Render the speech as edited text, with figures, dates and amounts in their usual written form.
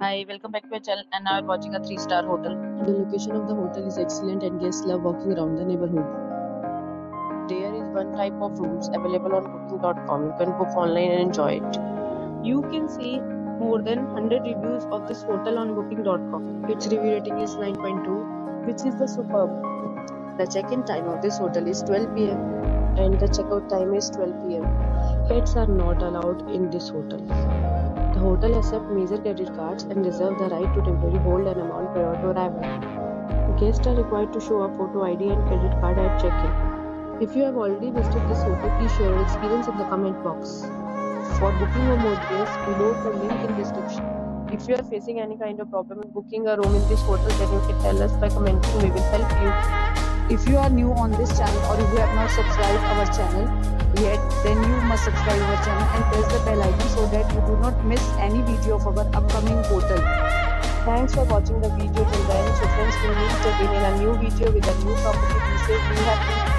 Hi, welcome back to my channel, and now we're watching a 3-star hotel. The location of the hotel is excellent and guests love walking around the neighborhood. There is one type of rooms available on booking.com. You can book online and enjoy it. You can see more than 100 reviews of this hotel on booking.com. Its review rating is 9.2, which is the superb. The check-in time of this hotel is 12 p.m. and the checkout time is 12 p.m. Pets are not allowed in this hotel. The hotel accepts major credit cards and reserves the right to temporarily hold an amount prior to arrival. Guests are required to show a photo ID and credit card at check-in. If you have already visited this hotel, please share your experience in the comment box. For booking or more details, below the link in description. If you are facing any kind of problem in booking a room in this hotel, then you can tell us by commenting. We will help you. If you are new on this channel or if you have not subscribed our channel yet, then you must subscribe our channel and press the bell icon so that you do not miss any video of our upcoming hotel. Thanks for watching the video till the end. So friends, we meet again in a new video with a new property. Be safe, be happy.